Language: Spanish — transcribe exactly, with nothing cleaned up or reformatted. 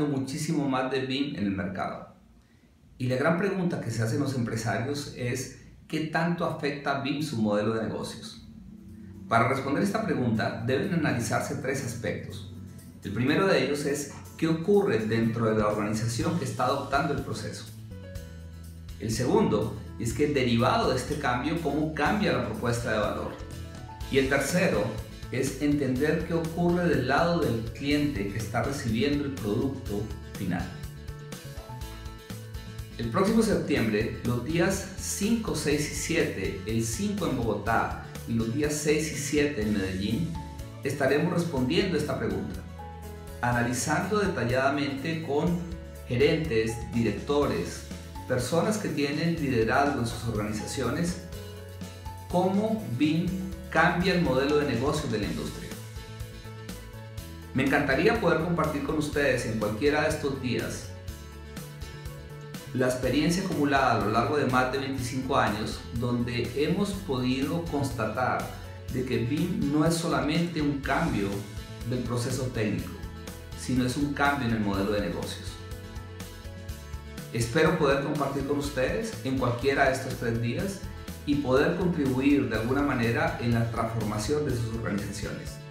escuchando muchísimo más de B I M en el mercado. Y la gran pregunta que se hacen los empresarios es ¿qué tanto afecta B I M su modelo de negocios? Para responder esta pregunta deben analizarse tres aspectos. El primero de ellos es ¿qué ocurre dentro de la organización que está adoptando el proceso? El segundo es que derivado de este cambio, ¿cómo cambia la propuesta de valor? Y el tercero es entender qué ocurre del lado del cliente que está recibiendo el producto final. El próximo septiembre, los días cinco, seis y siete, el cinco en Bogotá y los días seis y siete en Medellín, estaremos respondiendo esta pregunta, analizando detalladamente con gerentes, directores, personas que tienen liderazgo en sus organizaciones, cómo B I M cambia el modelo de negocio de la industria. Me encantaría poder compartir con ustedes en cualquiera de estos días la experiencia acumulada a lo largo de más de veinticinco años, donde hemos podido constatar de que B I M no es solamente un cambio del proceso técnico, sino es un cambio en el modelo de negocios. Espero poder compartir con ustedes en cualquiera de estos tres días y poder contribuir de alguna manera en la transformación de sus organizaciones.